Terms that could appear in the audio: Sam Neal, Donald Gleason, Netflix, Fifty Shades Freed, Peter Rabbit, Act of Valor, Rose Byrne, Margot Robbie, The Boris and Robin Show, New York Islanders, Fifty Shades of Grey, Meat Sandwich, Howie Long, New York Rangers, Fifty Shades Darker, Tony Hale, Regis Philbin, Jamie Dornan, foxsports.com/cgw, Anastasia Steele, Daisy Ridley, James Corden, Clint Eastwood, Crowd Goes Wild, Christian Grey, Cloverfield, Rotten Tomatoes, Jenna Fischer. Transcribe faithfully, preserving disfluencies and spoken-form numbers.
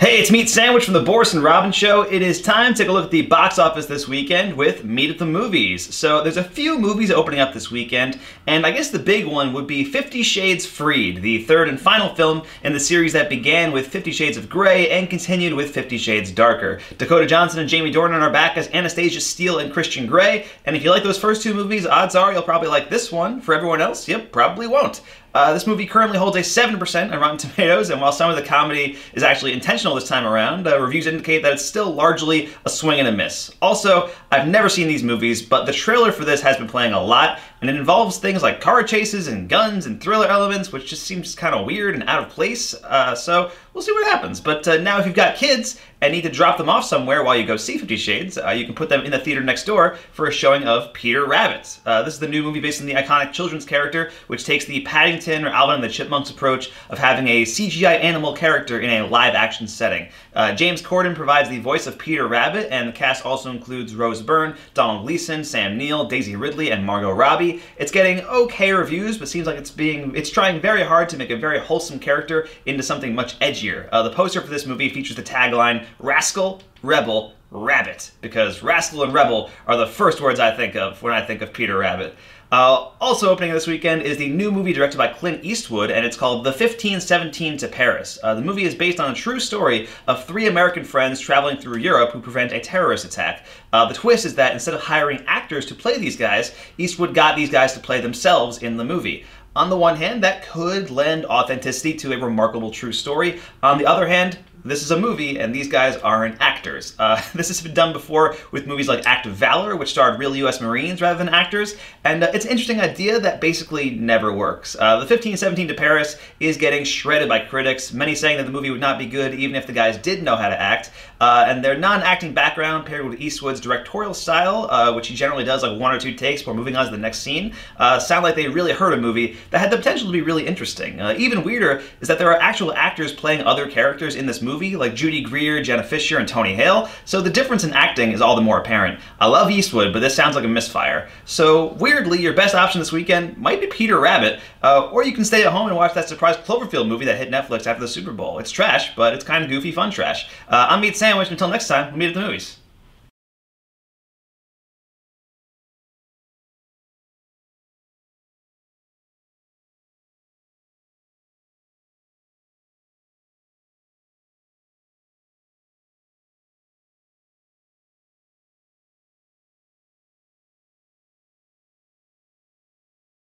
Hey, it's Meat Sandwich from The Boris and Robin Show. It is time to take a look at the box office this weekend with Meat at the Movies. So there's a few movies opening up this weekend, and I guess the big one would be Fifty Shades Freed, the third and final film in the series that began with Fifty Shades of Grey and continued with Fifty Shades Darker. Dakota Johnson and Jamie Dornan are back as Anastasia Steele and Christian Grey, and if you like those first two movies, odds are you'll probably like this one. For everyone else, you probably won't. Uh, this movie currently holds a seven percent on Rotten Tomatoes, and while some of the comedy is actually intentional this time around, uh, reviews indicate that it's still largely a swing and a miss. Also, I've never seen these movies, but the trailer for this has been playing a lot, and it involves things like car chases and guns and thriller elements, which just seems kind of weird and out of place, uh, so we'll see what happens. But uh, now if you've got kids and need to drop them off somewhere while you go see Fifty Shades, uh, you can put them in the theater next door for a showing of Peter Rabbit. Uh, this is the new movie based on the iconic children's character, which takes the Paddington or Alvin and the Chipmunks approach of having a C G I animal character in a live-action setting. Uh, James Corden provides the voice of Peter Rabbit, and the cast also includes Rose Byrne, Donald Gleason, Sam Neal, Daisy Ridley, and Margot Robbie. It's getting okay reviews, but seems like it's being it's trying very hard to make a very wholesome character into something much edgier. Uh, the poster for this movie features the tagline, "Rascal, Rebel, Rabbit," because rascal and rebel are the first words I think of when I think of Peter Rabbit. Uh, also opening this weekend is the new movie directed by Clint Eastwood, and it's called The fifteen seventeen to Paris. Uh, the movie is based on a true story of three American friends traveling through Europe who prevent a terrorist attack. Uh, the twist is that instead of hiring actors to play these guys, Eastwood got these guys to play themselves in the movie. On the one hand, that could lend authenticity to a remarkable true story. On the other hand, this is a movie, and these guys aren't actors. Uh, this has been done before with movies like Act of Valor, which starred real U S Marines rather than actors, and uh, it's an interesting idea that basically never works. Uh, the fifteen seventeen to Paris is getting shredded by critics, many saying that the movie would not be good even if the guys did know how to act, uh, and their non-acting background paired with Eastwood's directorial style, uh, which he generally does like one or two takes before moving on to the next scene, uh, sound like they really heard a movie that had the potential to be really interesting. Uh, even weirder is that there are actual actors playing other characters in this movie. Movie, like Judy Greer, Jenna Fischer, and Tony Hale, so the difference in acting is all the more apparent. I love Eastwood, but this sounds like a misfire. So, weirdly, your best option this weekend might be Peter Rabbit, uh, or you can stay at home and watch that surprise Cloverfield movie that hit Netflix after the Super Bowl. It's trash, but it's kind of goofy, fun trash. Uh, I'm Meat Sandwich. Until next time, we'll meet at the movies.